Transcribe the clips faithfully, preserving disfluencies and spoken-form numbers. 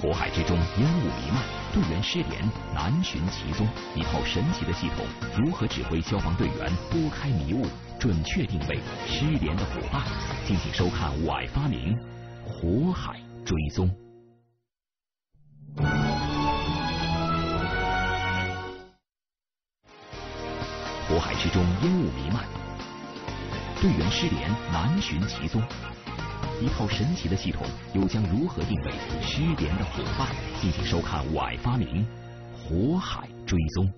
火海之中烟雾弥漫，队员失联，难寻其踪。一套神奇的系统如何指挥消防队员拨开迷雾，准确定位失联的伙伴？敬请收看《我爱发明》火海追踪。火海之中烟雾弥漫，队员失联，难寻其踪。 一套神奇的系统又将如何定位失联的伙伴？敬请收看《我爱发明》火海追踪。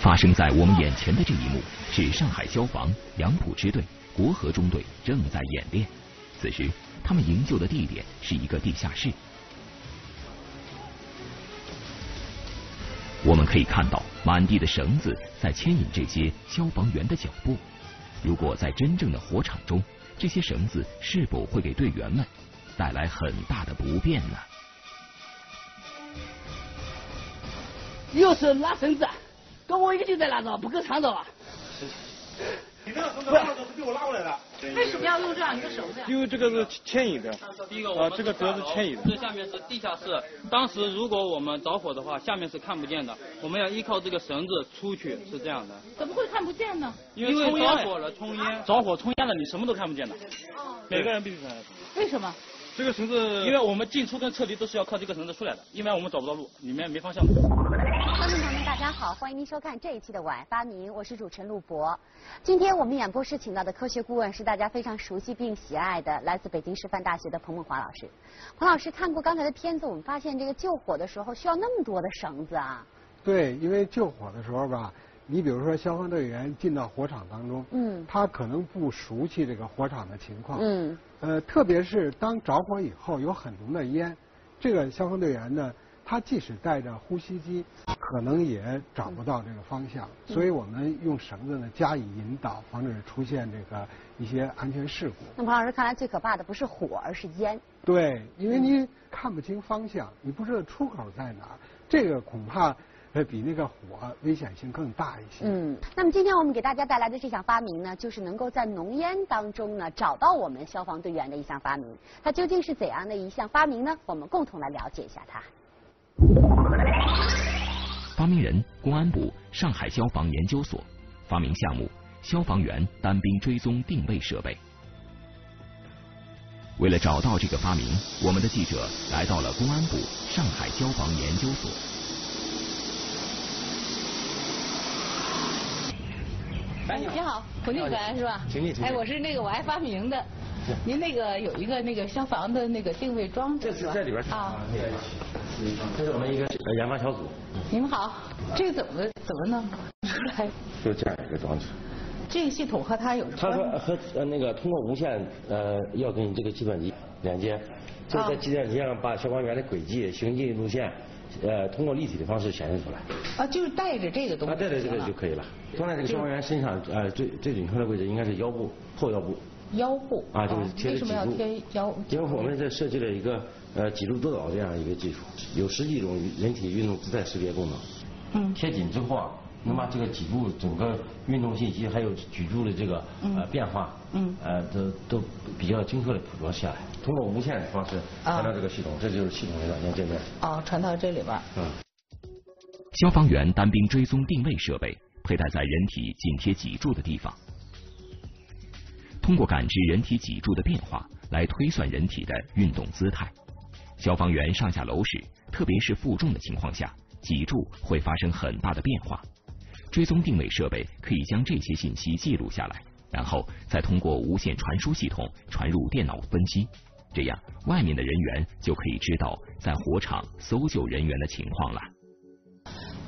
发生在我们眼前的这一幕，是上海消防杨浦支队国河中队正在演练。此时，他们营救的地点是一个地下室。我们可以看到，满地的绳子在牵引这些消防员的脚步。如果在真正的火场中，这些绳子是否会给队员们带来很大的不便呢？又是拉绳子。 跟我一个劲在拉着，不够长着啊！你那绳子拉着是被我拉过来的。为什么要用这样一个绳子呀？因为这个是牵引的。第一个，啊，这个主要是牵引的。这下面是地下室，当时如果我们着火的话，下面是看不见的，我们要依靠这个绳子出去，是这样的。怎么会看不见呢？因为着火了，冲烟，着火冲烟了，你什么都看不见的。每个人必须看。为什么？这个绳子，因为我们进出跟撤离都是要靠这个绳子出来的，因为我们找不到路，里面没方向。 观众朋友们，大家好，欢迎您收看这一期的《我爱发明》，我是主持人陆博。今天我们演播室请到的科学顾问是大家非常熟悉并喜爱的，来自北京师范大学的彭梦华老师。彭老师看过刚才的片子，我们发现这个救火的时候需要那么多的绳子啊。对，因为救火的时候吧，你比如说消防队员进到火场当中，嗯，他可能不熟悉这个火场的情况，嗯，呃，特别是当着火以后有很浓的烟，这个消防队员呢。 他即使带着呼吸机，可能也找不到这个方向，嗯、所以我们用绳子呢加以引导，防止出现这个一些安全事故。那彭老师，看来最可怕的不是火，而是烟。对，因为你看不清方向，你不知道出口在哪儿，这个恐怕呃比那个火危险性更大一些。嗯，那么今天我们给大家带来的这项发明呢，就是能够在浓烟当中呢找到我们消防队员的一项发明。它究竟是怎样的一项发明呢？我们共同来了解一下它。 发明人：公安部上海消防研究所。发明项目：消防员单兵追踪定位设备。为了找到这个发明，我们的记者来到了公安部上海消防研究所。哎，你好，彭警官是吧？请你，请你。哎，我是那个我爱发明的。 您那个有一个那个消防的那个定位装置，这是在里边啊，这是我们一个研发小组。你们好，这个怎么怎么弄出来？就这样一个装置。这个系统和它有什么？它和和呃那个通过无线呃要跟你这个计算机连接，就在计算机上把消防员的轨迹、行进路线。 呃，通过立体的方式显示出来。啊，就是带着这个东西。啊，带着这个就可以了。装在这个消防员身上，呃，最最准确的位置应该是腰部后腰部。腰部。啊，就是贴着脊柱。为什么要贴腰？因为我们这设计了一个呃脊柱督导这样一个技术，有十几种人体运动姿态识别功能。嗯。贴紧之后啊，能把这个脊柱整个运动信息还有脊柱的这个呃变化，嗯，呃都都比较精确的捕捉下来。 通过无线的方式传到这个系统，这就是系统的软件界面。哦，传到这里边。嗯。消防员单兵追踪定位设备佩戴在人体紧贴脊柱的地方，通过感知人体脊柱的变化来推算人体的运动姿态。消防员上下楼时，特别是负重的情况下，脊柱会发生很大的变化。追踪定位设备可以将这些信息记录下来，然后再通过无线传输系统传入电脑分析。这样，外面的人员就可以知道在火场搜救人员的情况了。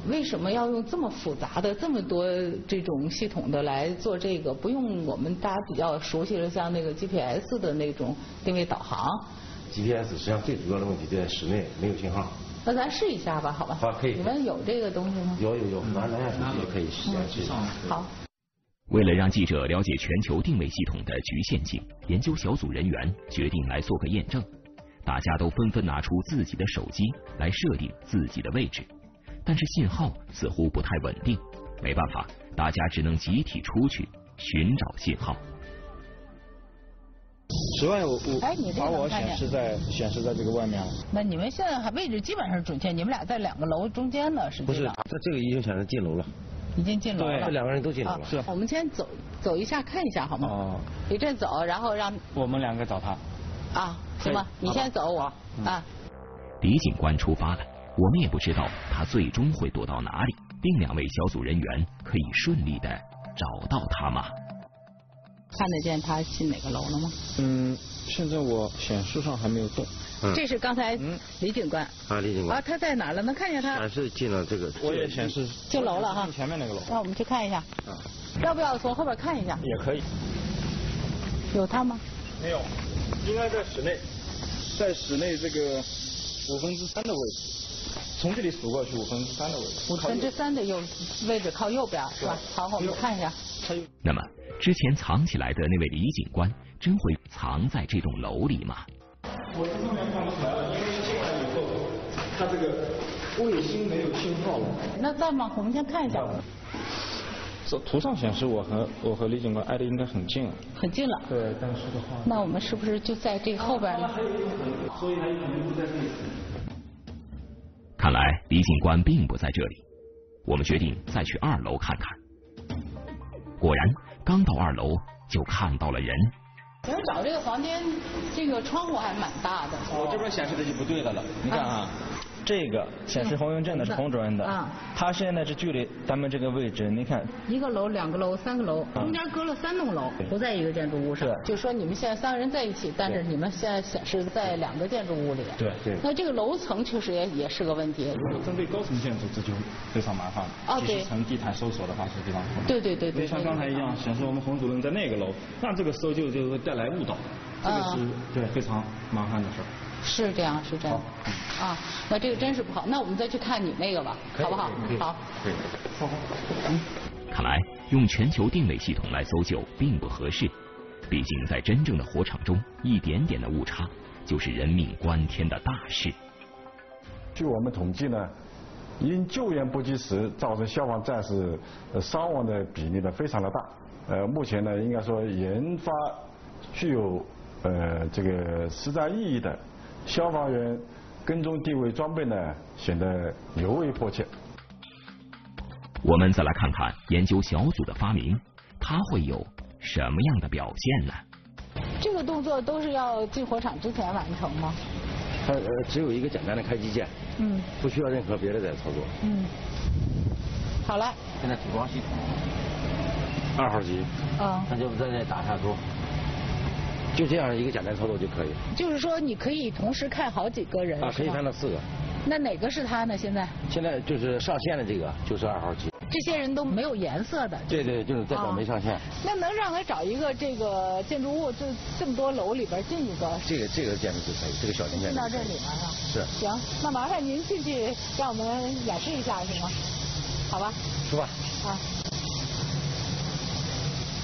为什么要用这么复杂的、这么多这种系统的来做这个？不用我们大家比较熟悉的像那个 G P S 的那种定位导航。G P S 实际上最主要的问题在室内没有信号。那咱试一下吧，好吧？好，可以。你们有这个东西吗？有有有，拿拿下手机可以实验试一下。好。 为了让记者了解全球定位系统的局限性，研究小组人员决定来做个验证。大家都纷纷拿出自己的手机来设定自己的位置，但是信号似乎不太稳定。没办法，大家只能集体出去寻找信号。室外我我把我显示在显示在这个外面了。那你们现在还位置基本上准确，你们俩在两个楼中间呢，是这样。不是，这个已经显示进楼了。 已经进楼了，对，两个人都进楼了。是，我们先走走一下，看一下好吗？哦，一阵走，然后让我们两个找他。啊，行吧，你先走，我啊。李警官出发了，我们也不知道他最终会躲到哪里。另两位小组人员可以顺利的找到他吗？看得见他进哪个楼了吗？嗯，现在我显示上还没有动。 这是刚才李警官啊，李警官啊，他在哪了？能看见他？显示进了这个，我也显示进楼了哈，前面那个楼。那我们去看一下，要不要从后边看一下？也可以。有他吗？没有，应该在室内，在室内这个五分之三的位置，从这里数过去五分之三的位置。五分之三的右位置靠右边是吧？好，我们看一下。那么之前藏起来的那位李警官，真会藏在这栋楼里吗？ 我是后面看不出来了，因为进来以后，它这个卫星没有信号了。那这样吧，我们先看一下。这图上显示我和我和李警官挨得应该很近了。很近了。对，但是的话。那我们是不是就在这后边呢？所以还有可能在这里。看来李警官并不在这里，我们决定再去二楼看看。果然，刚到二楼就看到了人。 其实找这个房间，这个窗户还蛮大的。我这边显示的就不对的了，你看啊，这个显示红圆阵的是红主任的，啊，他现在是距离咱们这个位置，你看一个楼、两个楼、三个楼，中间隔了三栋楼，不在一个建筑物上。就说你们现在三个人在一起，但是你们现在显示在两个建筑物里。对对。那这个楼层确实也也是个问题。如果针对高层建筑，这就非常麻烦了。哦，对。从地毯搜索的方式非常困难。对对对对。就像刚才一样，显示我们红主任在那个楼，那这个搜救就会带。 来误导，这个是、嗯、对非常麻烦的事儿。是这样，是这样。嗯、啊，那这个真是不好。那我们再去看你那个吧，好不好？好。对。好。嗯。看来用全球定位系统来搜救并不合适，毕竟在真正的火场中，一点点的误差就是人命关天的大事。据我们统计呢，因救援不及时造成消防战士伤亡的比例呢非常的大。呃，目前呢应该说研发。 具有呃这个实战意义的消防员跟踪定位装备呢，显得尤为迫切。我们再来看看研究小组的发明，它会有什么样的表现呢？这个动作都是要进火场之前完成吗？它呃只有一个简单的开机键，嗯，不需要任何别的再操作。嗯，好了。现在组装系统，二号机，啊、嗯，那就再再打下桌。 就这样一个简单操作就可以。就是说，你可以同时看好几个人。啊，可以看到四个。那哪个是他呢？现在？现在就是上线的这个，就是二号机。这些人都没有颜色的。对对，就是代表没上线。啊、那能让他找一个这个建筑物，就这么多楼里边进一个？这个这个建筑就可以，这个小型建筑。进到这里了啊。是。行，那麻烦您进去，让我们演示一下行吗？好吧。出发。啊。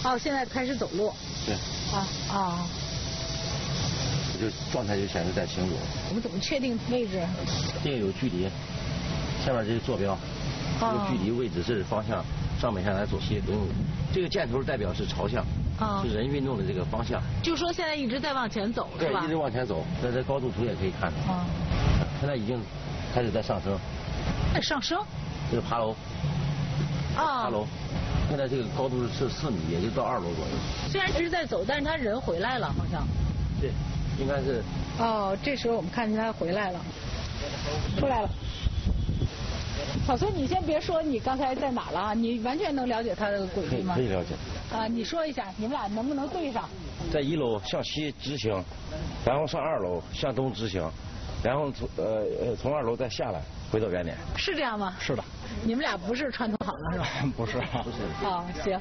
哦，现在开始走路。对。啊啊。啊 就状态就显示在行走。我们怎么确定位置？定有距离，下面这个坐标，这个距离、位置是方向，上北下南左西东。这个箭头代表是朝向，哦、是人运动的这个方向。就说现在一直在往前走，对，一直往前走。那这高度图也可以看到。哦、现在已经开始在上升。在上升？这是爬楼。啊、哦。爬楼。 现在这个高度是四米，也就到二楼左右。虽然一直在走，但是他人回来了，好像。对。 应该是哦，这时候我们看见他回来了，出来了。小崔，你先别说你刚才在哪了啊，你完全能了解它的轨迹吗？可以了解。啊，你说一下，你们俩能不能对上？在一楼向西直行，然后上二楼向东直行，然后从呃呃从二楼再下来回到原点。是这样吗？是的。你们俩不是串通好了是吧？不是，不是。啊，行。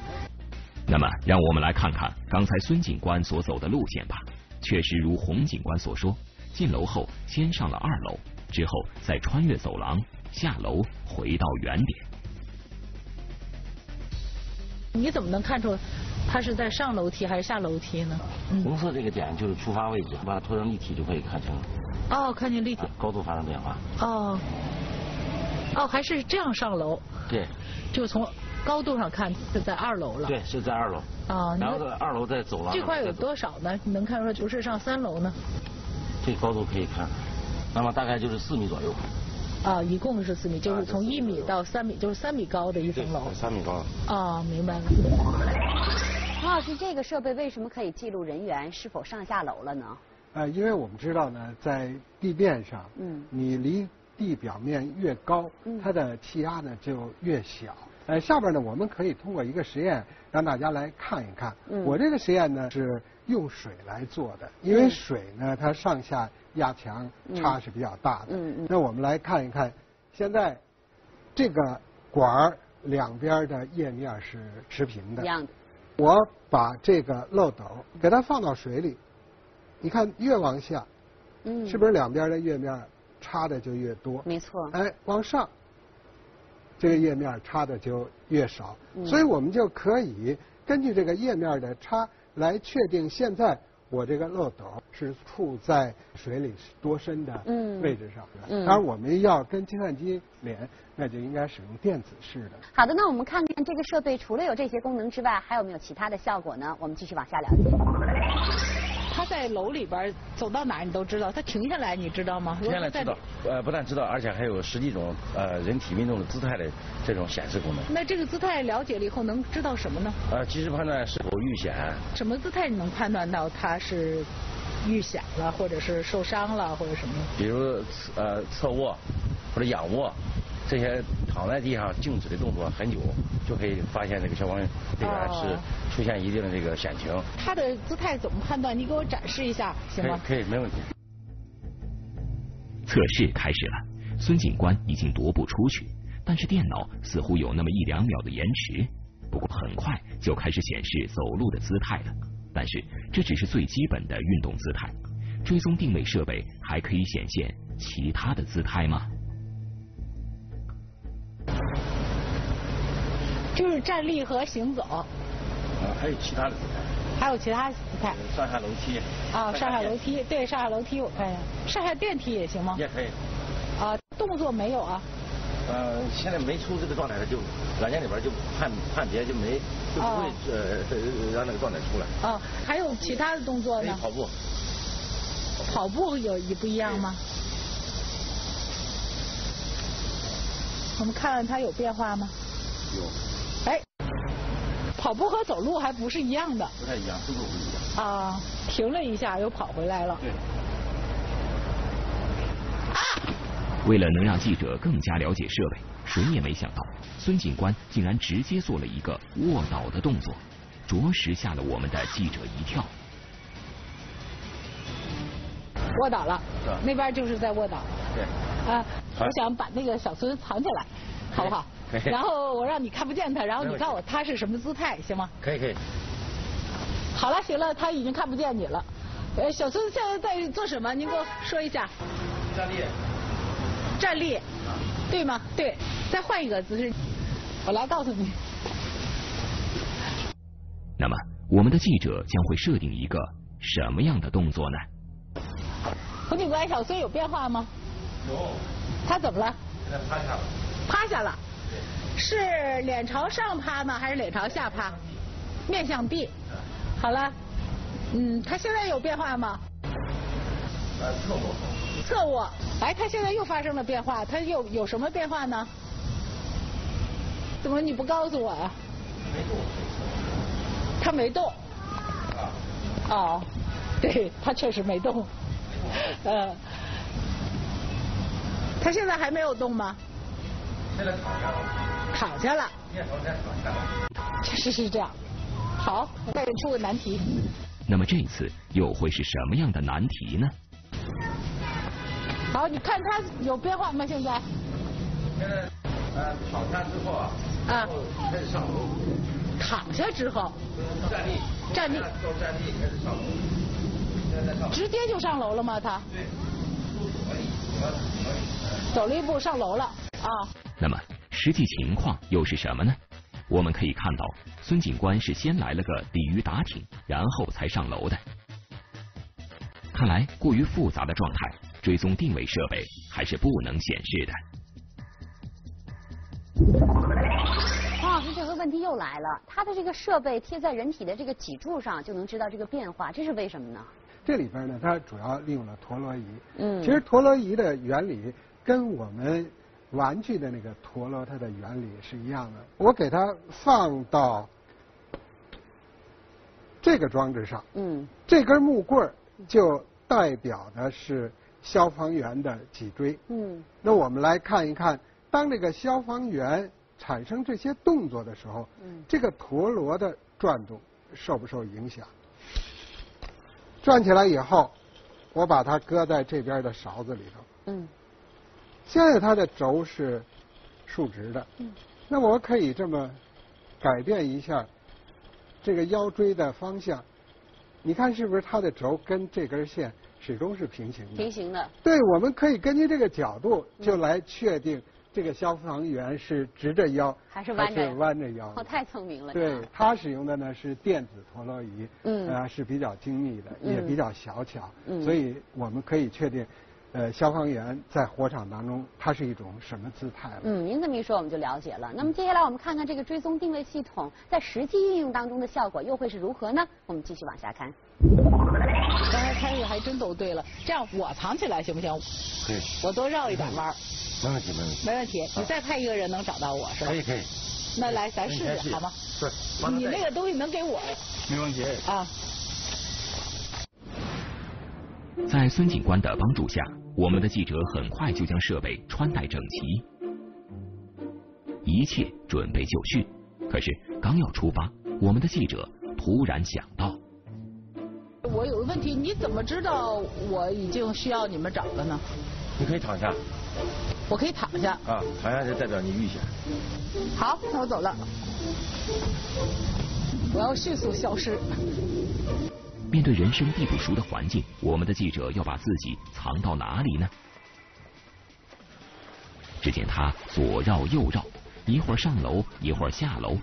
那么，让我们来看看刚才孙警官所走的路线吧。确实如洪警官所说，进楼后先上了二楼，之后再穿越走廊下楼回到原点。你怎么能看出他是在上楼梯还是下楼梯呢？嗯、红色这个点就是出发位置，把它拖成立体就可以看清了。哦，看见立体，啊、高度发生变化。哦，哦，还是这样上楼。对，就从。高度上看是在二楼了，对，是在二楼。啊，然后在二楼再走廊。这块有多少呢？你能看出来不是上三楼呢？这高度可以看，那么大概就是四米左右。啊，一共是四米，就是从一米到三米，就是三米高的一层楼。三米高。啊，明白了。陈老师，这个设备为什么可以记录人员是否上下楼了呢？呃，因为我们知道呢，在地面上，嗯，你离地表面越高，它的气压呢就越小。呃，下边呢，我们可以通过一个实验让大家来看一看。嗯、我这个实验呢是用水来做的，因为水呢它上下压强差是比较大的。嗯嗯、那我们来看一看，现在这个管儿两边的叶面是持平的。一样的。我把这个漏斗给它放到水里，你看越往下，嗯，是不是两边的叶面差的就越多？没错。哎，往上。这个页面差的就越少，所以我们就可以根据这个页面的差来确定现在我这个漏斗是处在水里多深的位置上。当然我们要跟计算机连，那就应该使用电子式的。好的，那我们看看这个设备除了有这些功能之外，还有没有其他的效果呢？我们继续往下了解。他在楼里边走到哪你都知道，他停下来你知道吗？停下来知道，呃，不但知道，而且还有十几种呃人体运动的姿态的这种显示功能。那这个姿态了解了以后，能知道什么呢？呃，及时判断是否遇险。什么姿态你能判断到他是遇险了，或者是受伤了，或者什么？比如呃侧卧或者仰卧，这些躺在地上静止的动作很久，就可以发现这个消防队员是出现一定的这个险情。他的姿态怎么判断？你给我展示一下，行吗？可以，没问题。测试开始了，孙警官已经踱步出去，但是电脑似乎有那么一两秒的延迟。不过很快就开始显示走路的姿态了，但是这只是最基本的运动姿态。追踪定位设备还可以显现其他的姿态吗？就是站立和行走。啊，还有其他的姿态。还有其他姿态。上下楼梯。啊，上下楼梯，对，上下楼梯我看一下。上下电梯也行吗？也可以。啊，动作没有啊。呃，现在没出这个状态，就软件里边就判判别就没，就不会呃让那个状态出来。啊，还有其他的动作呢？跑步。跑步有一不一样吗？我们看看它有变化吗？有。跑步和走路还不是一样的，不太一样，速度不一样。啊，停了一下又跑回来了。对。啊！为了能让记者更加了解设备，谁也没想到孙警官竟然直接做了一个卧倒的动作，着实吓了我们的记者一跳。卧倒了，那边就是在卧倒。对。啊，我想把那个小孙藏起来，好不好？然后我让你看不见他，然后你告诉我他是什么姿态，行吗？可以可以。好了，行了，他已经看不见你了。呃，小孙现在在做什么？您给我说一下。站立。站立，对吗？对，再换一个姿势，我来告诉你。那么，我们的记者将会设定一个什么样的动作呢？洪警官，小孙有变化吗？有。他怎么了？现在趴下了。趴下了。是脸朝上趴吗？还是脸朝下趴？面向地。好了，嗯，他现在有变化吗？呃，侧卧。侧卧，哎，他现在又发生了变化，他又有什么变化呢？怎么你不告诉我啊？没动。他没动。啊。哦，对，他确实没动。呃，他现在还没有动吗？这个吵架了。吵架了。确实是这样。好，我再给你出个难题。那么这次又会是什么样的难题呢？好，你看它有变化吗？现在？现在呃，吵架之后啊，啊，开始上楼。躺下之后。站立。站立。到站立开始上楼。直接就上楼了吗？他？对。走了一步上楼了啊。那么实际情况又是什么呢？我们可以看到，孙警官是先来了个鲤鱼打挺，然后才上楼的。看来过于复杂的状态，追踪定位设备还是不能显示的。 老师，这个问题又来了，它的这个设备贴在人体的这个脊柱上，就能知道这个变化，这是为什么呢？这里边呢，它主要利用了陀螺仪。嗯。其实陀螺仪的原理跟我们玩具的那个陀螺它的原理是一样的。我给它放到这个装置上，嗯，这根木棍儿就代表的是消防员的脊椎。嗯。那我们来看一看，当这个消防员 产生这些动作的时候，嗯、这个陀螺的转动受不受影响？转起来以后，我把它搁在这边的勺子里头。嗯。现在它的轴是竖直的。嗯。那我可以这么改变一下这个腰椎的方向。你看是不是它的轴跟这根线始终是平行的？平行的。对，我们可以根据这个角度就来确定 这个消防员是直着腰还是弯着腰？弯着腰哦，太聪明了。对，他使用的呢是电子陀螺仪，嗯，啊、呃、是比较精密的，嗯、也比较小巧，嗯，所以我们可以确定，呃，消防员在火场当中他是一种什么姿态了。嗯，您这么一说我们就了解了。那么接下来我们看看这个追踪定位系统在实际应用当中的效果又会是如何呢？我们继续往下看。刚才开始还真都对了，这样我藏起来行不行？可以。我多绕一点弯儿。 没问题，没问题。没问题，你再派一个人能找到我是吧？可以，可以。那来，咱试试好吗？是。你那个东西能给我？没问题。啊。在孙警官的帮助下，我们的记者很快就将设备穿戴整齐，一切准备就绪。可是刚要出发，我们的记者突然想到：我有个问题，你怎么知道我已经需要你们找了呢？你可以躺下。 我可以躺下啊，躺下就代表你遇险。好，那我走了。我要迅速消失。面对人生地不熟的环境，我们的记者要把自己藏到哪里呢？只见他左绕右绕，一会儿上楼，一会儿下楼。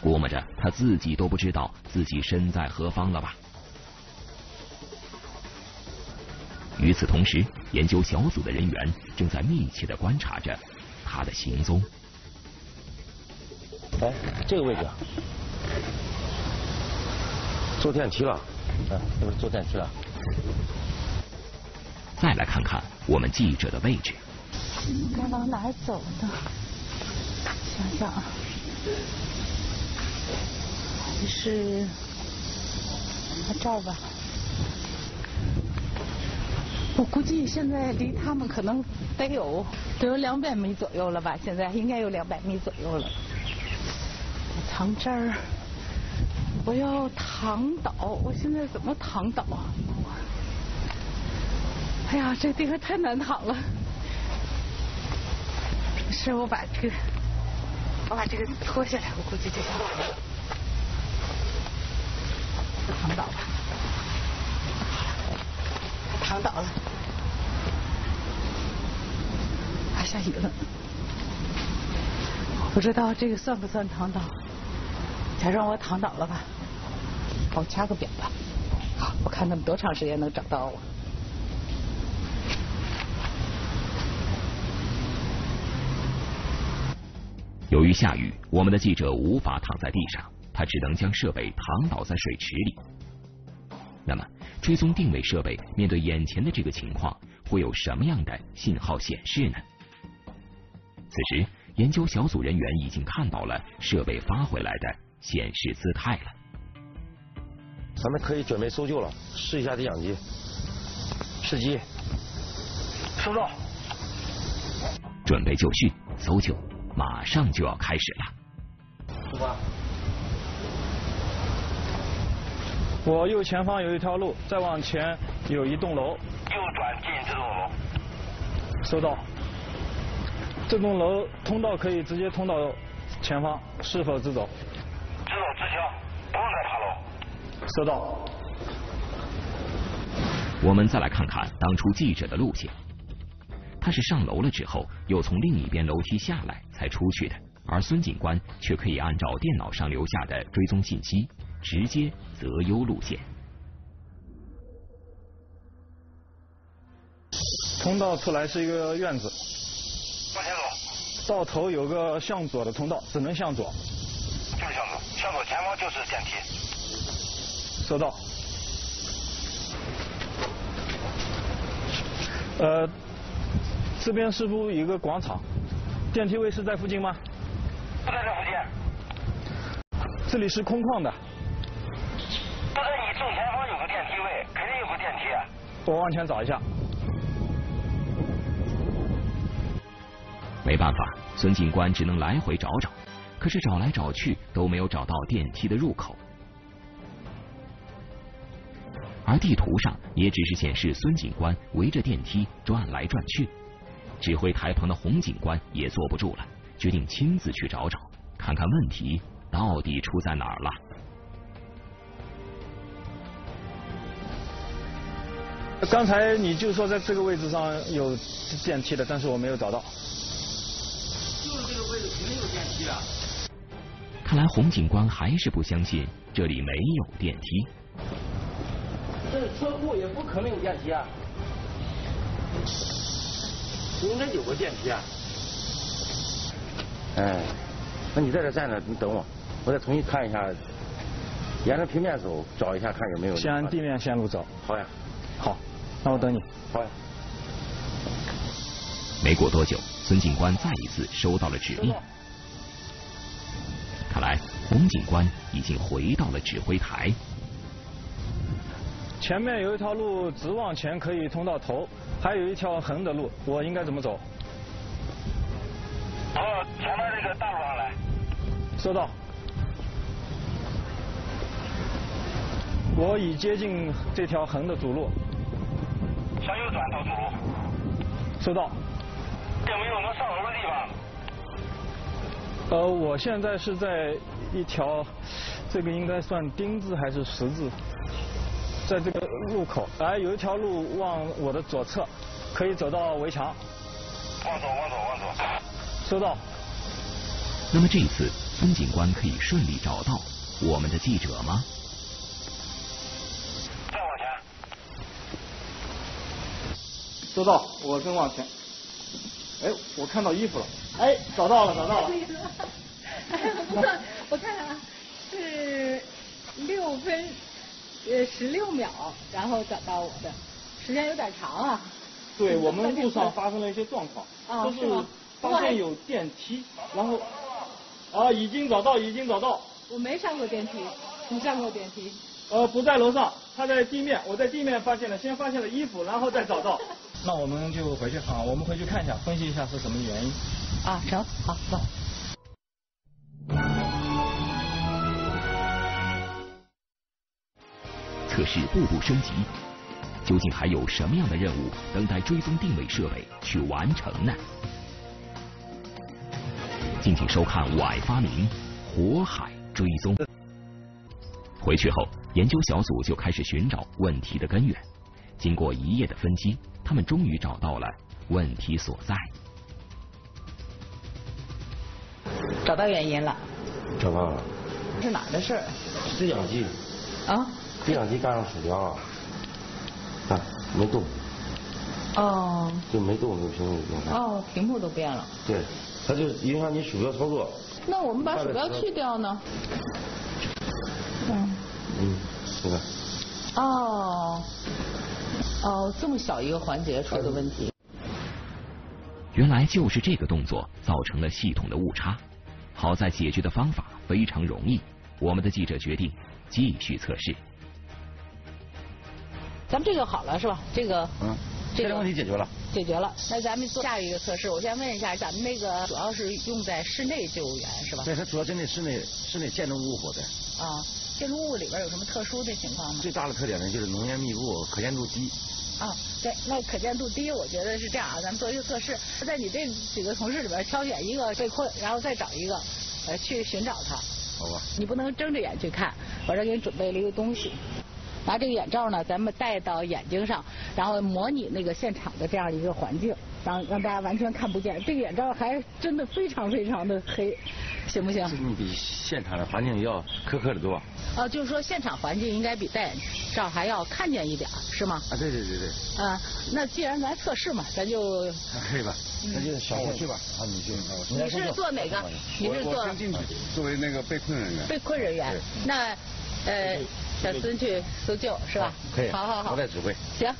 估摸着他自己都不知道自己身在何方了吧。 与此同时，研究小组的人员正在密切地观察着他的行踪。哎，这个位置，坐电梯了，啊，是不是坐电梯了？再来看看我们记者的位置。应该往哪儿走呢？想想啊，还是拍照吧。 我估计现在离他们可能得有得有两百米左右了吧，现在应该有两百米左右了。我藏这儿，我要躺倒，我现在怎么躺倒啊？哎呀，这地方太难躺了。是我把这个，我把这个脱下来，我估计就行了。我躺倒吧。 躺倒了，还下雨了，我不知道这个算不算躺倒，假装我躺倒了吧，我掐个表吧，好，我看他们多长时间能找到我。由于下雨，我们的记者无法躺在地上，他只能将设备躺倒在水池里。 那么，追踪定位设备面对眼前的这个情况，会有什么样的信号显示呢？此时，研究小组人员已经看到了设备发回来的显示姿态了。咱们可以准备搜救了，试一下对讲机。试机。搜到。准备就绪，搜救马上就要开始了。出发！我右前方有一条路，再往前有一栋楼。右转进这栋楼。收到。这栋楼通道可以直接通到前方，是否直走？直走直行，不用再爬楼。收到。我们再来看看当初记者的路线。 他是上楼了之后，又从另一边楼梯下来才出去的，而孙警官却可以按照电脑上留下的追踪信息，直接择优路线。通道出来是一个院子，往前走，到头有个向左的通道，只能向左。就是向左，向左前方就是电梯。收到。呃。 这边是不是有一个广场？电梯位是在附近吗？不在这附近。这里是空旷的。不在你正前方有个电梯位，肯定有个电梯啊。我往前找一下。没办法，孙警官只能来回找找，可是找来找去都没有找到电梯的入口。而地图上也只是显示孙警官围着电梯转来转去。 指挥台旁的洪警官也坐不住了，决定亲自去找找，看看问题到底出在哪儿了。刚才你就说在这个位置上有电梯的，但是我没有找到。就是这个位置肯定有电梯啊！看来洪警官还是不相信这里没有电梯。这车库也不可能有电梯啊！ 应该有个电梯啊！哎，那你在这站着，你等我，我再重新看一下，沿着平面走，找一下看有没有。先按地面线路走。好呀。好，那我等你。好呀。没过多久，孙警官再一次收到了指令。看来洪警官已经回到了指挥台。前面有一条路直往前可以通到头。 还有一条横的路，我应该怎么走？从前面那个大路上来。收到。我已接近这条横的主路。向右转到主路。收到。有没有我们上楼的地方？呃，我现在是在一条，这个应该算丁字还是十字？ 在这个路口，哎，有一条路往我的左侧，可以走到围墙。往左，往左，往左。收到。那么这次孙警官可以顺利找到我们的记者吗？再往前。收到，我跟往前。哎，我看到衣服了。哎，找到了，找到了。我看看啊，是六分。 呃，十六秒，然后找到我的，时间有点长啊。对我们路上发生了一些状况，啊、就是发现有电梯，然后啊，已经找到，已经找到。我没上过电梯，你上过电梯？呃，不在楼上，他在地面，我在地面发现了，先发现了衣服，然后再找到。那我们就回去啊，我们回去看一下，分析一下是什么原因。啊，成，好，走。 测试步步升级，究竟还有什么样的任务等待追踪定位设备去完成呢？敬请收看《我爱发明》火海追踪。回去后，研究小组就开始寻找问题的根源。经过一夜的分析，他们终于找到了问题所在。找到原因了。找到了。是哪儿的事儿？对讲机。啊？ 对讲机干上薯条啊，啊没动。哦。就没动，那屏幕就变了。哦，屏幕都变了。对，它就影响你鼠标操作。那我们把鼠标去掉呢？嗯。嗯，这个。哦。哦，这么小一个环节出的问题。原来就是这个动作造成了系统的误差。好在解决的方法非常容易，我们的记者决定继续测试。 咱们这个好了是吧？这个，嗯，这个问题解决了。解决了。那咱们做下一个测试，我先问一下，咱们那个主要是用在室内救援是吧？对，它主要针对室内室内建筑物火灾。啊，建筑物里边有什么特殊的情况吗？最大的特点呢，就是浓烟密布，可见度低。 啊，对，那可见度低，我觉得是这样啊。咱们做一个测试，在你这几个同事里边挑选一个被困，然后再找一个，呃，去寻找他。好吧。你不能睁着眼去看，我这给你准备了一个东西，拿这个眼罩呢，咱们戴到眼睛上，然后模拟那个现场的这样一个环境，让让大家完全看不见。这个眼罩还真的非常非常的黑，行不行？你比现场的环境要苛刻得多。啊，就是说现场环境应该比戴眼罩还要看见一点，是吗？啊，对对对对。啊，那既然咱测试嘛，咱就可以吧，那就小我去吧，啊，你去，你是做哪个？你是做作为那个被困人员。被困人员，那呃，小孙去搜救是吧？可以，好好好，我在指挥。行。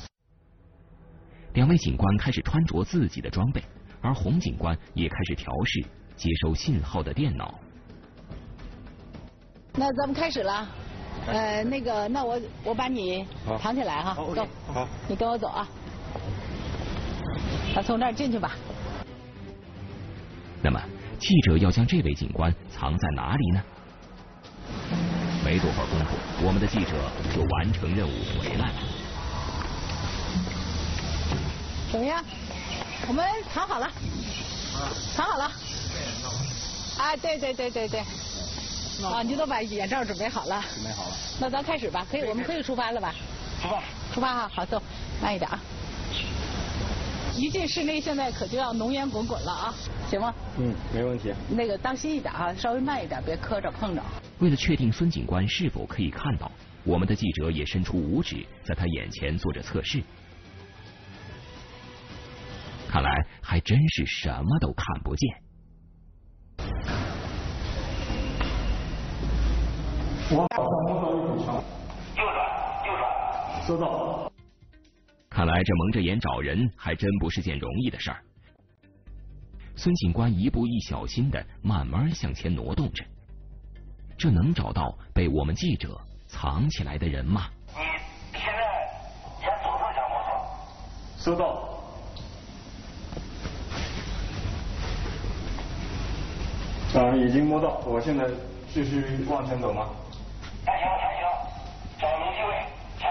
两位警官开始穿着自己的装备，而洪警官也开始调试接收信号的电脑。 那咱们开始了，呃，那个，那我我把你藏起来哈，走，好，你跟我走啊，啊，从这儿进去吧。那么，记者要将这位警官藏在哪里呢？没多会儿功夫，我们的记者就完成任务回来了。怎么样？我们藏好了，藏好了。啊，对对对对对。 啊，你都把眼罩准备好了？准备好了。那咱开始吧，可以，我们可以出发了吧？出发，出发哈，好走，慢一点啊。一进室内，现在可就要浓烟滚滚了啊，行吗？嗯，没问题。那个当心一点啊，稍微慢一点，别磕着碰着。为了确定孙警官是否可以看到，我们的记者也伸出五指，在他眼前做着测试。看来还真是什么都看不见。 我好像摸到一堵墙，右转，右转，收到。看来这蒙着眼找人还真不是件容易的事儿。孙警官一步一小心的慢慢向前挪动着，这能找到被我们记者藏起来的人吗？你现在沿左侧墙摸索。收到。啊，已经摸到，我现在继续往前走吗？ 前行，前行，找没机会，前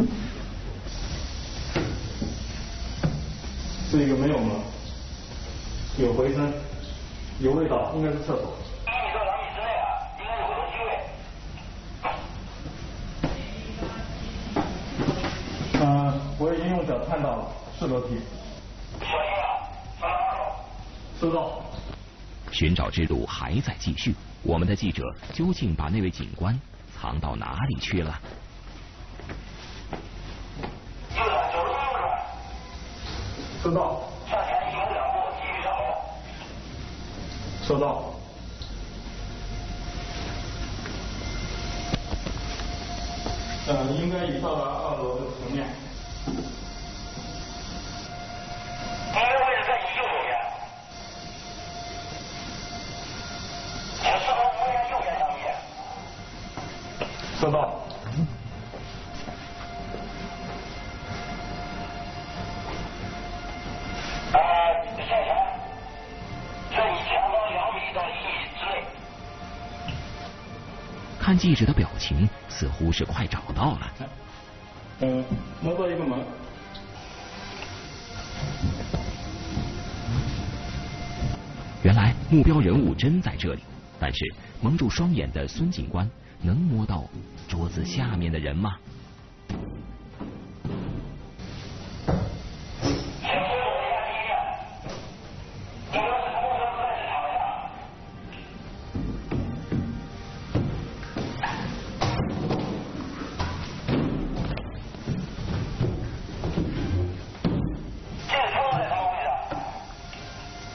行。这个没有吗？有回声，有味道，应该是厕所。一米到两米之内啊，应该有回头机会。嗯、呃，我已经用脚探到了，是楼梯。小心啊，防盗。收到。 寻找之路还在继续，我们的记者究竟把那位警官藏到哪里去了？右转，左转，右转。收到。向前行两步，继续上楼。收到。呃，应该已到达二楼的层面。您的位置在你右手边。 收到。啊，向前，在你前方两米到一米之内。看记者的表情，似乎是快找到了。嗯、呃，摸到一个门。原来目标人物真在这里，但是蒙住双眼的孙警官。 能摸到桌子下面的人吗？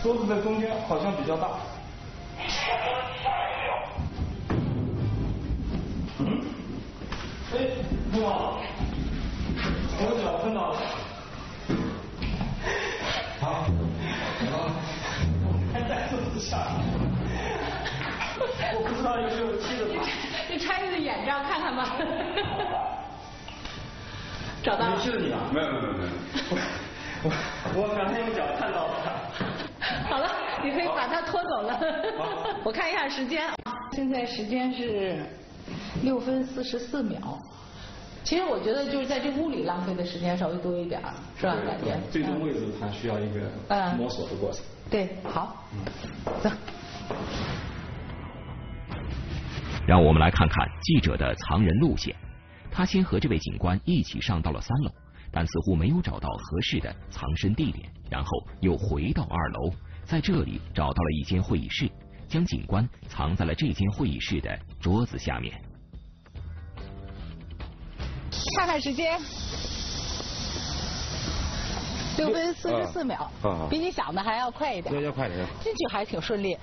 桌子的中间好像比较大。 我不知道有没有气的。你拆你的眼罩看看吧。找到了。没是你吧？没有没有没有。我我我刚才用脚看到了。好了，你可以把它拖走了。我看一下时间，现在时间是六分四十四秒。其实我觉得就是在这屋里浪费的时间稍微多一点，是吧？感觉对这个位置它需要一个摸索的过程。嗯、对，好，走。 让我们来看看记者的藏人路线。他先和这位警官一起上到了三楼，但似乎没有找到合适的藏身地点，然后又回到二楼，在这里找到了一间会议室，将警官藏在了这间会议室的桌子下面。看看时间，六分四十四秒，啊、比你想的还要快一点。要要快一点。进去还挺顺利。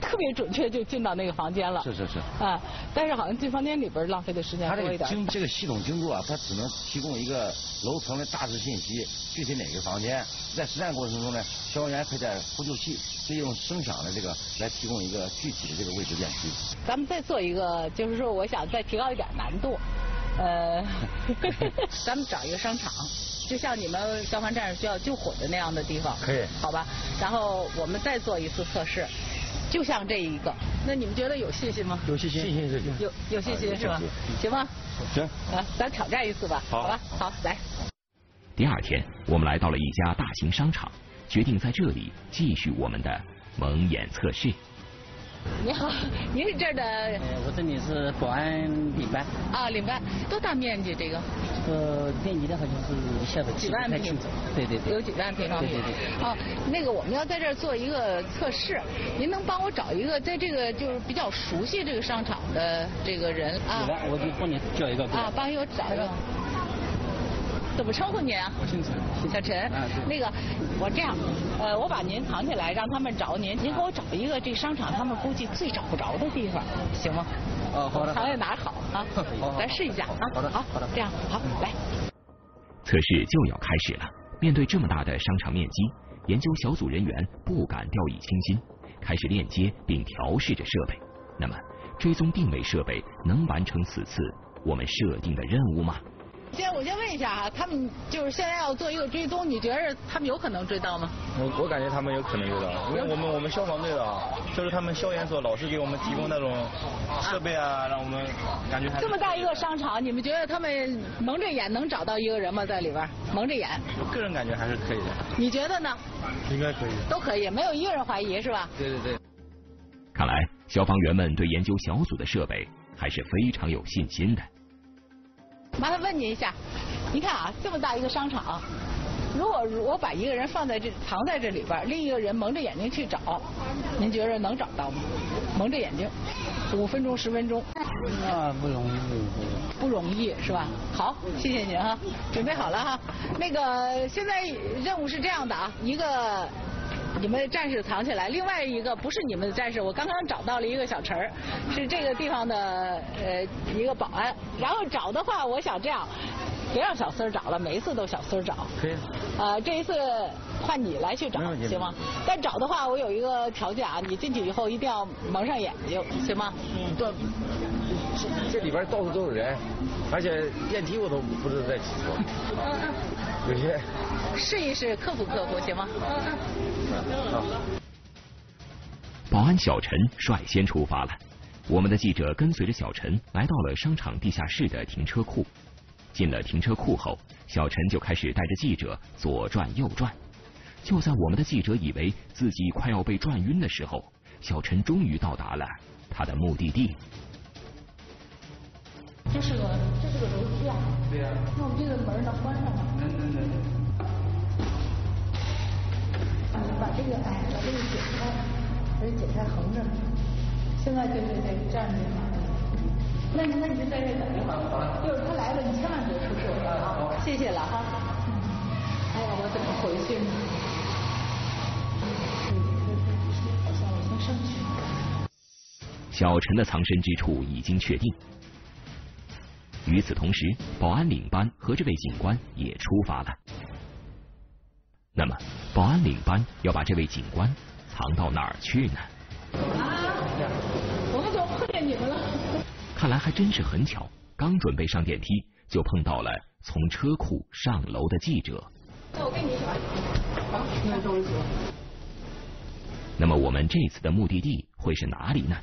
特别准确就进到那个房间了，是是是啊，但是好像进房间里边浪费的时间多一点。它这个经这个系统经过啊，它只能提供一个楼层的大致信息，具体哪个房间。在实战过程中呢，消防员佩戴呼救器，利用声响的这个来提供一个具体的这个位置辨识。咱们再做一个，就是说我想再提高一点难度，呃，咱们找一个商场。 就像你们消防战士需要救火的那样的地方，可以，好吧？然后我们再做一次测试，就像这一个，那你们觉得有信心吗？有信心，信心，信心，有有信心是吧？行吗？行，啊，咱挑战一次吧，好吧？好，来。第二天，我们来到了一家大型商场，决定在这里继续我们的蒙眼测试。 你好，您是这儿的？呃，我这里是保安领班。啊，领班，多大面积这个？呃，面积的好像是下边几万平。对对对。有几万平方米。对对对。哦，那个我们要在这儿做一个测试，您能帮我找一个在这个就是比较熟悉这个商场的这个人啊？有啊，我就帮你叫一个。啊，帮我找一个。怎么称呼您啊？我姓陈。小陈。啊，对。那个，我这样。 呃，我把您藏起来，让他们找您。您给我找一个这商场他们估计最找不着的地方，行吗？哦，好的。藏在哪儿好啊？咱试一下啊。好的，好，好的，这样好，来。测试就要开始了。面对这么大的商场面积，研究小组人员不敢掉以轻心，开始链接并调试着设备。那么，追踪定位设备能完成此次我们设定的任务吗？ 先我先问一下哈，他们就是现在要做一个追踪，你觉得他们有可能追到吗？我我感觉他们有可能追到，因为我们我们消防队的啊，就是他们消研所老是给我们提供那种设备啊，让我们感觉还。这么大一个商场，你们觉得他们蒙着眼能找到一个人吗？在里边蒙着眼？我个人感觉还是可以的。你觉得呢？应该可以。都可以，没有一个人怀疑是吧？对对对。看来消防员们对研究小组的设备还是非常有信心的。 麻烦问您一下，您看啊，这么大一个商场，如果我把一个人放在这藏在这里边，另一个人蒙着眼睛去找，您觉得能找到吗？蒙着眼睛，五分钟、十分钟，那不容易，不容易是吧？好，谢谢您哈，准备好了哈。那个现在任务是这样的啊，一个。 你们的战士藏起来，另外一个不是你们的战士，我刚刚找到了一个小陈儿，是这个地方的呃一个保安。然后找的话，我想这样，别让小孙儿找了，每一次都小孙儿找。可以。呃，这一次换你来去找，行吗？但找的话，我有一个条件啊，你进去以后一定要蒙上眼睛，行吗？嗯，对。这里边到处都有人，而且电梯我都不知道在几层，有些。试一试，克服克服，行吗？ 保安小陈率先出发了，我们的记者跟随着小陈来到了商场地下室的停车库。进了停车库后，小陈就开始带着记者左转右转。就在我们的记者以为自己快要被转晕的时候，小陈终于到达了他的目的地。这是个这是个楼梯啊！对呀、啊。那我们这个门能关上吗？能能能。 把这个哎，把这个解开，把这解开横着。现在对对对，这样就好。那那你就在这等一会儿，一会儿他来了，你千万别出去啊！谢谢了哈。哎呀，我怎么回去呢？我想我先上去。小陈的藏身之处已经确定。与此同时，保安领班和这位警官也出发了。 那么，保安领班要把这位警官藏到哪儿去呢？啊！我们怎么碰见你们了？看来还真是很巧，刚准备上电梯，就碰到了从车库上楼的记者。那我给你一碗，好，那东西。那么我们这次的目的地会是哪里呢？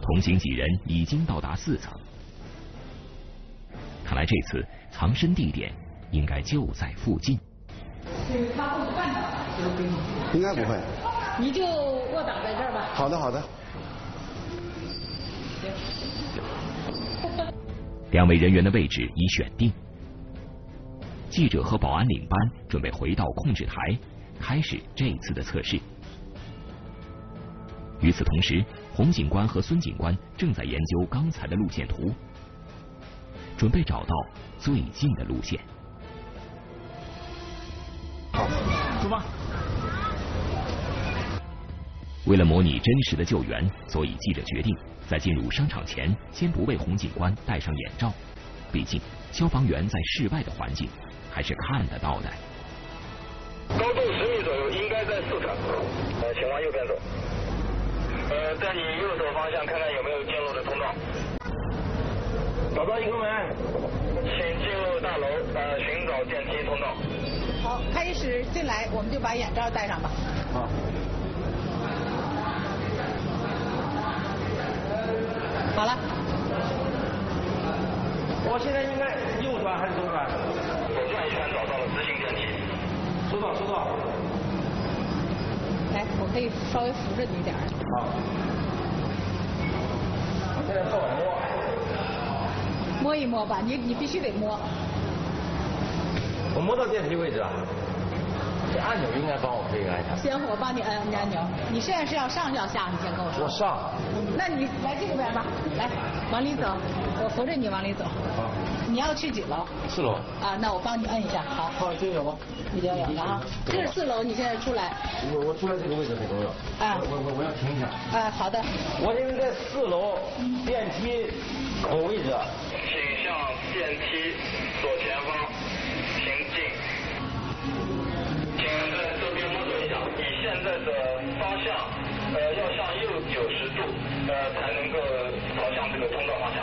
同行几人已经到达四层，看来这次藏身地点应该就在附近。他会绊倒了，应该不会。你就卧倒在这儿吧。好的，好的。 两位人员的位置已选定，记者和保安领班准备回到控制台，开始这次的测试。与此同时，洪警官和孙警官正在研究刚才的路线图，准备找到最近的路线。好，出发！为了模拟真实的救援，所以记者决定。 在进入商场前，先不为洪警官戴上眼罩，毕竟消防员在室外的环境还是看得到的。高度十米左右，应该在四层。呃，请往右边走。呃，在你右手方向看看有没有进入的通道。找到一个门，请进入大楼，呃，寻找电梯通道。好，开始进来，我们就把眼罩戴上吧。好。 好了，我现在应该右转还是左转？左转一圈找到了直行电梯。收到，收到。来，我可以稍微扶着你一点。好。我现在靠我摸。摸一摸吧，你你必须得摸。我摸到电梯位置啊。这按钮应该帮我可以按一下。行，我帮你按按钮。你现在是要上要下？你先跟我说。我上。那你来这边吧，来，往里走，我扶着你往里走。好。你要去几楼？四楼。啊，那我帮你按一下。好。好，这有吗？已经有了啊。这是四楼，你现在出来。我我出来这个位置很重要。啊。我我我要停一下。啊，好的。我现在在四楼电梯口位置，请向电梯左前方行进。 现在的方向，呃，要向右九十度，呃，才能够朝向这个通道方向。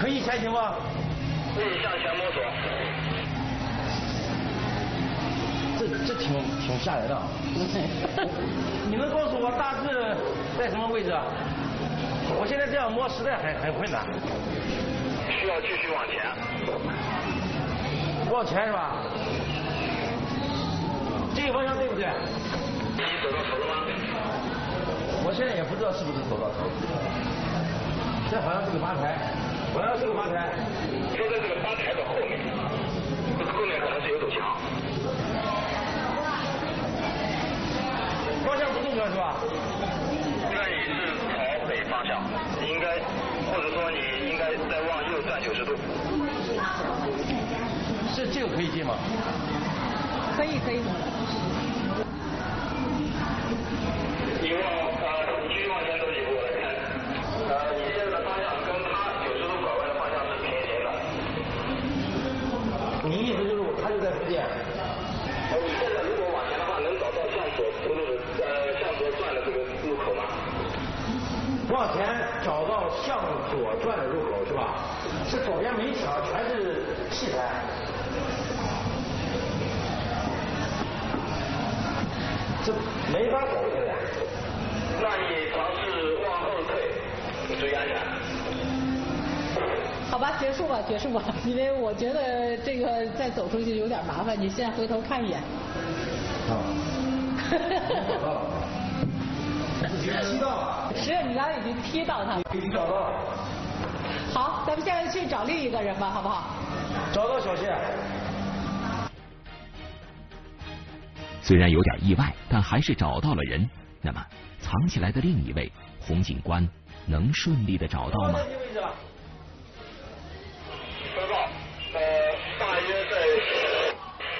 可以前行吗？可以向前摸索。这这挺挺吓人的。你能告诉我大致在什么位置啊？我现在这样摸实在很很困难。需要继续往前。往前是吧？ 这个方向对不对？你走到头了吗？我现在也不知道是不是走到头。这好像是个吧台，好像是个吧台。就在这个吧台的后面，这后面可能是有堵墙。方向不正确是吧？那你是朝北方向，你应该，或者说你应该再往右转九十度。是这个可以进吗？可以，可以。 你往呃，你继续往前走几步，我来看。呃，你现在的方向跟他九十度拐弯的方向是平行的。你意思就是他就在附近？呃，你现在如果往前的话，能找到向左出路的呃向左转的这个入口吗？往前找到向左转的入口是吧？是左边没墙，全是器材。 这没法走现在，那你尝试往后退，注意安全。好吧，结束吧，结束吧，因为我觉得这个再走出去有点麻烦，你现在回头看一眼。啊。已经踢到了。是，你刚才已经踢到他了。已经找到了。好，咱们现在去找另一个人吧，好不好？找到小谢。 虽然有点意外，但还是找到了人。那么，藏起来的另一位洪警官能顺利的找到吗？报告，呃，大约在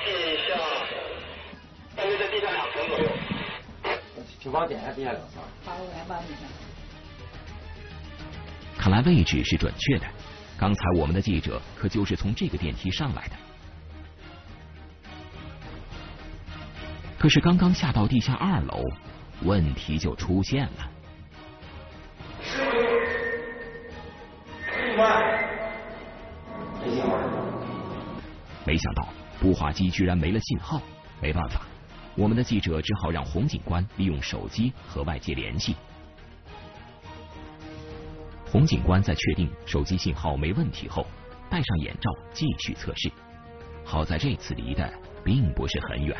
地下，大约在地下两层左右。就帮点一下地下两层。好，我来帮你。看来位置是准确的。刚才我们的记者可就是从这个电梯上来的。 可是刚刚下到地下二楼，问题就出现了。没想到步话机居然没了信号，没办法，我们的记者只好让洪警官利用手机和外界联系。洪警官在确定手机信号没问题后，戴上眼罩继续测试。好在这次离得并不是很远。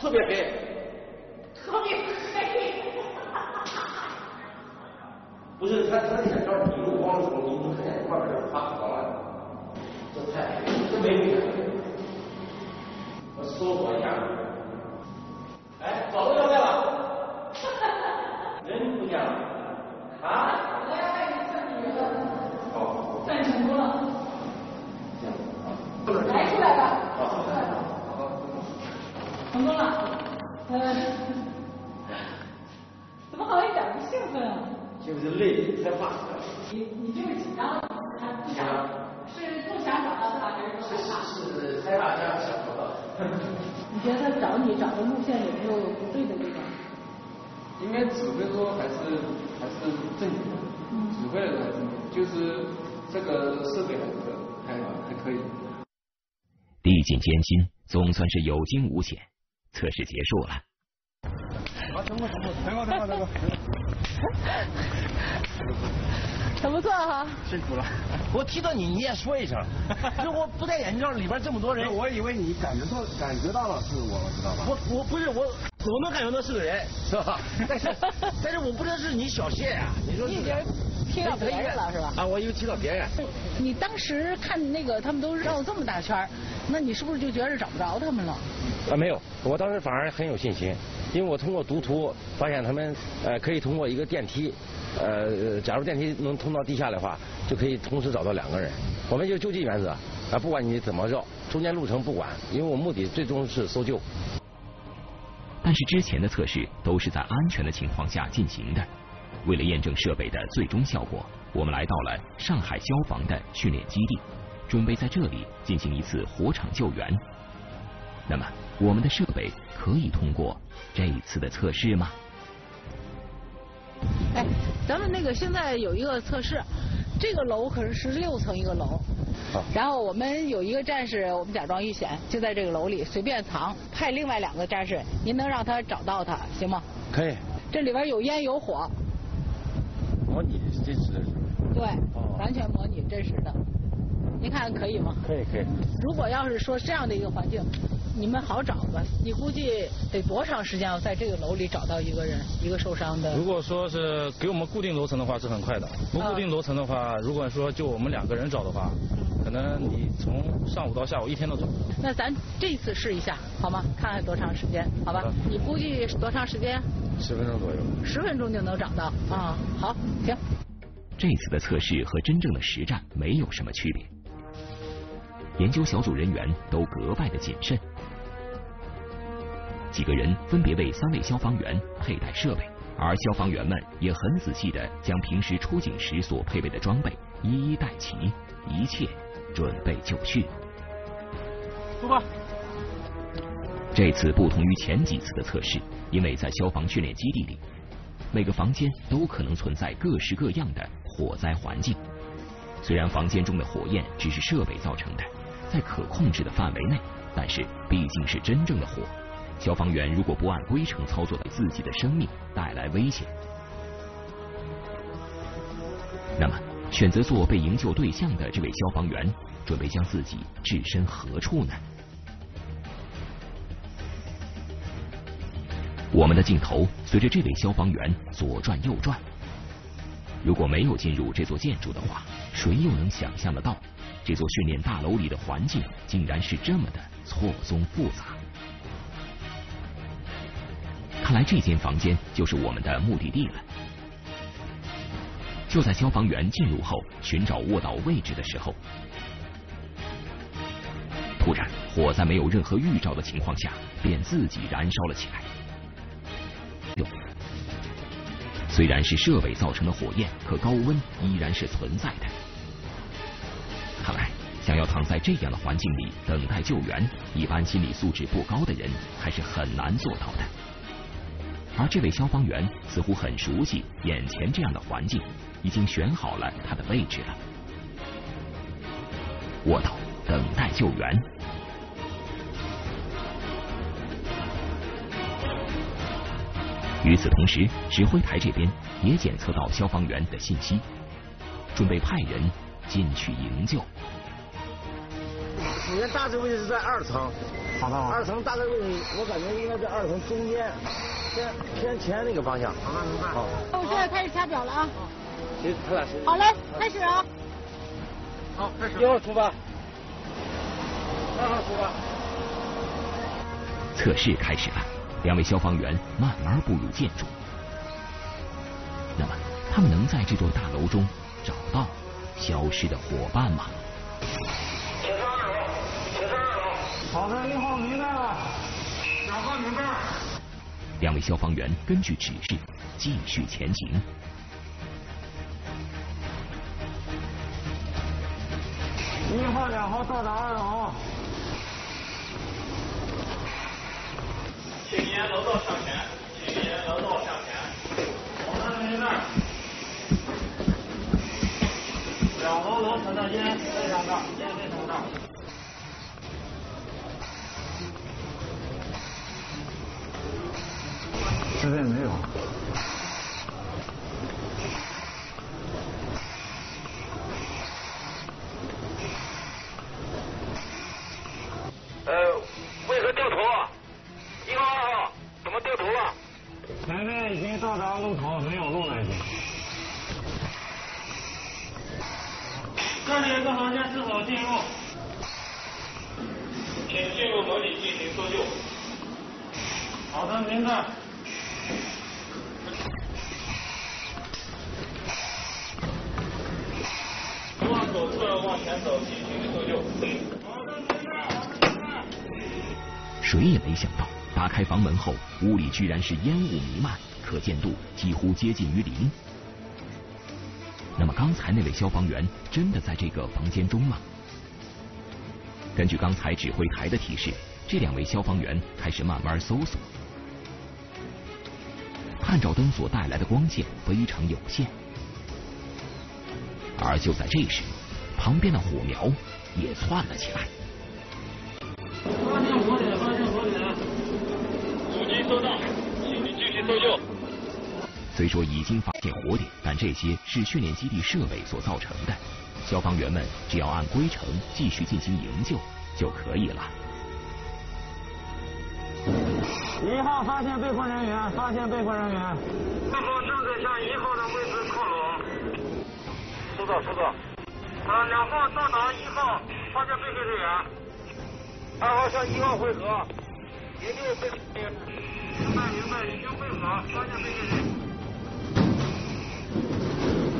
特别黑，特别黑，不是他他眼罩一路光从你能看见外边发黄了，这太黑，这没明显。我搜索一下，哎，找到要不要了？人不见了啊？我要带你上女的。好，算成功了。行，来出来吧。好，出来吧。 成功了，嗯、呃，怎么好像一点不兴奋啊？就是累，害怕。你你这是紧张了还不想？是不想找到他，还是更害怕？是害怕这样想不到。你觉得找你找的路线有没有不对的地方？应该指挥说还是还是正确的，嗯、指挥的还是正确，就是这个设备还是还还可以。历尽艰辛，总算是有惊无险。 测试结束了。成功成功成功成功成功！很不错哈。辛苦了。我提到你，你也说一声。就我不戴眼镜，里边这么多人，我以为你感觉到感觉到了是我，知道吧？我我不是我，我能感觉到是个人，是吧？但是但是我不知道是你小谢啊，你说你已经踢到别人了是吧？啊，我以为踢到别人。你当时看那个他们都绕这么大圈，那你是不是就觉得找不着他们了？ 啊，没有，我当时反而很有信心，因为我通过读图发现他们呃可以通过一个电梯，呃，假如电梯能通到地下的话，就可以同时找到两个人。我们就救济原则啊，不管你怎么绕，中间路程不管，因为我目的最终是搜救。但是之前的测试都是在安全的情况下进行的，为了验证设备的最终效果，我们来到了上海消防的训练基地，准备在这里进行一次火场救援。 那么，我们的设备可以通过这一次的测试吗？哎，咱们那个现在有一个测试，这个楼可是十六层一个楼，啊、然后我们有一个战士，我们假装遇险，就在这个楼里随便藏，派另外两个战士，您能让他找到他，行吗？可以。这里边有烟有火。模拟真实的。对，哦、完全模拟真实的。您看可以吗？可以可以。如果要是说这样的一个环境。 你们好找吧？你估计得多长时间要在这个楼里找到一个人，一个受伤的？如果说是给我们固定楼层的话，是很快的；不固定楼层的话，如果说就我们两个人找的话，可能你从上午到下午一天都找不到。那咱这次试一下好吗？看看多长时间，好吧？你估计多长时间？十分钟左右。十分钟就能找到啊、嗯？好，行。这次的测试和真正的实战没有什么区别。 研究小组人员都格外的谨慎，几个人分别为三位消防员佩戴设备，而消防员们也很仔细的将平时出警时所配备的装备一一带齐，一切准备就绪。出发！这次不同于前几次的测试，因为在消防训练基地里，每个房间都可能存在各式各样的火灾环境，虽然房间中的火焰只是设备造成的。 在可控制的范围内，但是毕竟是真正的火，消防员如果不按规程操作，给自己的生命带来危险。那么，选择做被营救对象的这位消防员，准备将自己置身何处呢？我们的镜头随着这位消防员左转右转。如果没有进入这座建筑的话，谁又能想象得到？ 这座训练大楼里的环境竟然是这么的错综复杂。看来这间房间就是我们的目的地了。就在消防员进入后寻找卧倒位置的时候，突然火在没有任何预兆的情况下便自己燃烧了起来。虽然是设备造成的火焰，可高温依然是存在的。看来，想要躺在这样的环境里等待救援，一般心理素质不高的人还是很难做到的。而这位消防员似乎很熟悉眼前这样的环境，已经选好了他的位置了。卧倒，等待救援。与此同时，指挥台这边也检测到消防员的信息，准备派人进去营救。你看大致位置是在二层，好的，二层大概位置，我感觉应该在二层中间，偏偏前那个方向。好，好，我现在开始掐表了啊。行，他俩是。好嘞，开始啊。好，开始。一号出发。二号出发。测试开始了。两位消防员慢慢步入建筑，那么他们能在这座大楼中找到消失的伙伴吗？铁三二楼，铁三二楼。好的，一号明白了，两号明白了。两位消防员根据指示继续前行。一号、两号到达二楼。请沿楼道上前，请沿楼道上前。我们同学们，两楼楼层的烟非常大，烟非常大。这边没有。呃，为何掉头啊？一号、二号，怎么掉头了？前面已经到达路口，没有路了已经。这里有个房间，是否进入？请进入楼里进行搜救。好的，明白。不往左侧，往前走，进行搜救。好的，明白，好的，明白。谁也没想到。打开房门后，屋里居然是烟雾弥漫，可见度几乎接近于零。那么刚才那位消防员真的在这个房间中吗？根据刚才指挥台的提示，这两位消防员开始慢慢搜索。探照灯所带来的光线非常有限，而就在这时，旁边的火苗也窜了起来。发现火点！发现火点！收到，请你继续搜救。虽说已经发现火点，但这些是训练基地设备所造成的，消防员们只要按规程继续进行营救就可以了。一号发现被困人员，发现被困人员。是否正在向一号的位置靠拢？收到，收到。呃，两号到达一号，发现被困人员。二号向一号汇合，营救被困人员。明白明白，已经汇合，发现被困人。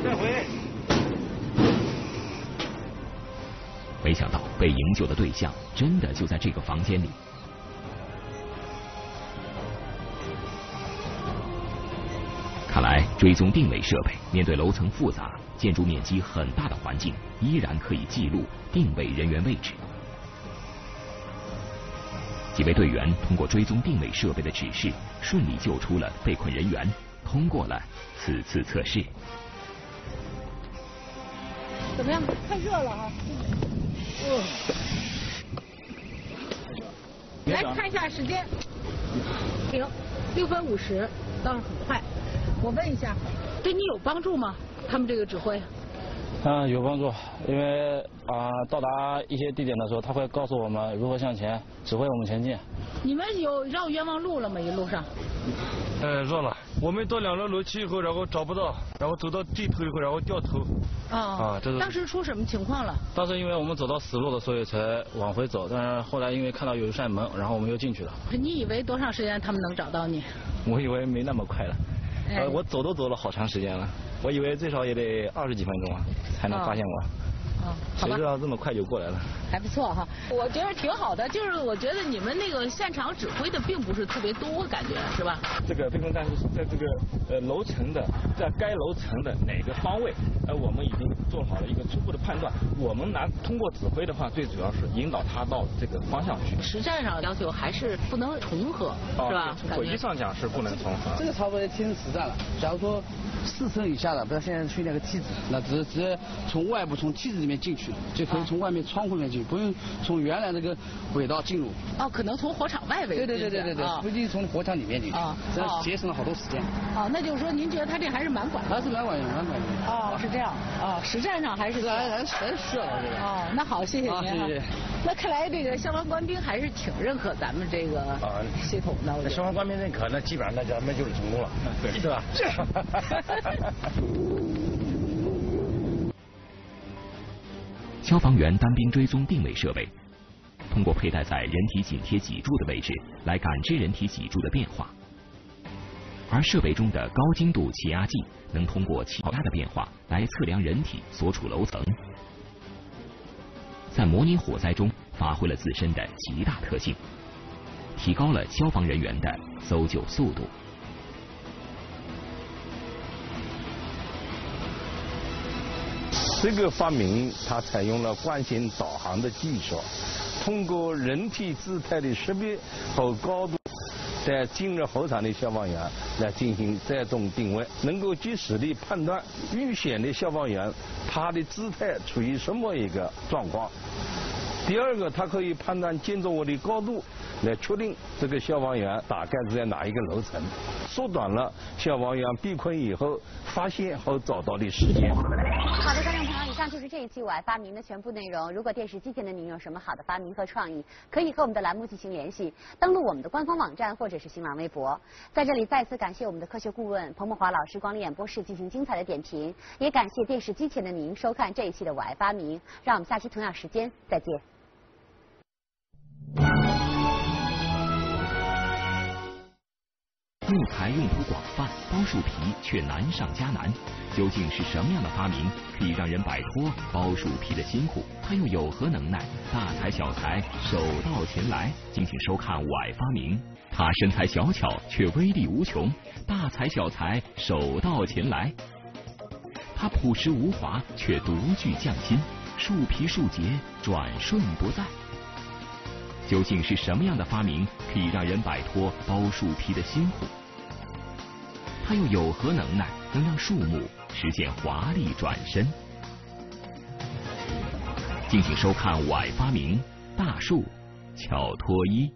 再回。没想到被营救的对象真的就在这个房间里。看来追踪定位设备面对楼层复杂、建筑面积很大的环境，依然可以记录定位人员位置。几位队员通过追踪定位设备的指示，顺利救出了被困人员，通过了此次测试。怎么样？太热了啊！嗯。来看一下时间，停，六分五十，倒是很快。我问一下，对你有帮助吗？他们这个指挥？嗯，有帮助，因为啊、呃，到达一些地点的时候，他会告诉我们如何向前，指挥我们前进。你们有绕冤枉路了吗？一路上？呃，绕了。我们到两楼楼去以后，然后找不到，然后走到这头以后，然后掉头。啊、哦、啊！这是当时出什么情况了？当时因为我们走到死路了，所以才往回走。但是后来因为看到有一扇门，然后我们又进去了。你以为多长时间他们能找到你？我以为没那么快了。呃、哎，我走都走了好长时间了，我以为最少也得二十几分钟啊，才能发现我。哦 啊，谁知道这么快就过来了，还不错哈，我觉得挺好的。就是我觉得你们那个现场指挥的并不是特别多，感觉是吧？这个飞控站是在这个呃楼层的，在该楼层的哪个方位，呃，我们已经做好了一个初步的判断。我们拿通过指挥的话，最主要是引导他到这个方向去。实战上要求还是不能重合，哦、是吧？轨迹上讲是不能重合。这个差不多进入实战了。假如说四层以下的，不要现在去那个梯子，那只只是从外部从梯子里面 进去就可以从外面窗户里面进，不用从原来那个轨道进入。哦，可能从火场外围。对对对对对对，不一定从火场里面进去，这节省了好多时间。哦，那就是说您觉得他这还是蛮管用，还是蛮管用，蛮管用。哦，是这样。哦，实战上还是还还还需要这个。哦，那好，谢谢您。谢谢。那看来这个消防官兵还是挺认可咱们这个系统的。消防官兵认可，那基本上那咱们就是成功了，是吧？是。消防员单兵追踪定位设备，通过佩戴在人体紧贴脊柱的位置来感知人体脊柱的变化，而设备中的高精度气压计能通过气压的变化来测量人体所处楼层，在模拟火灾中发挥了自身的极大特性，提高了消防人员的搜救速度。 这个发明，它采用了惯性导航的技术，通过人体姿态的识别和高度，在进入火场的消防员来进行载重定位，能够及时的判断遇险的消防员他的姿态处于什么一个状况。第二个，它可以判断建筑物的高度，来确定这个消防员大概是在哪一个楼层，缩短了消防员被困以后发现和找到的时间。好的，观众朋友，以上就是这一期我爱发明的全部内容。如果电视机前的您有什么好的发明和创意，可以和我们的栏目进行联系，登录我们的官方网站或者是新浪微博。在这里再次感谢我们的科学顾问彭梦华老师光临演播室进行精彩的点评，也感谢电视机前的您收看这一期的我爱发明。让我们下期同样时间再见。木材用途广泛，包树皮却难上加难。究竟是什么样的发明可以让人摆脱包树皮的辛苦？它又有何能耐？大材小材，手到擒来。敬请收看《我爱发明》。它身材小巧，却威力无穷。大材小材，手到擒来。它朴实无华，却独具匠心。树皮树节，转瞬不在。 究竟是什么样的发明可以让人摆脱包树皮的辛苦？它又有何能耐能让树木实现华丽转身？敬请收看《我爱发明》，大树，巧脱衣。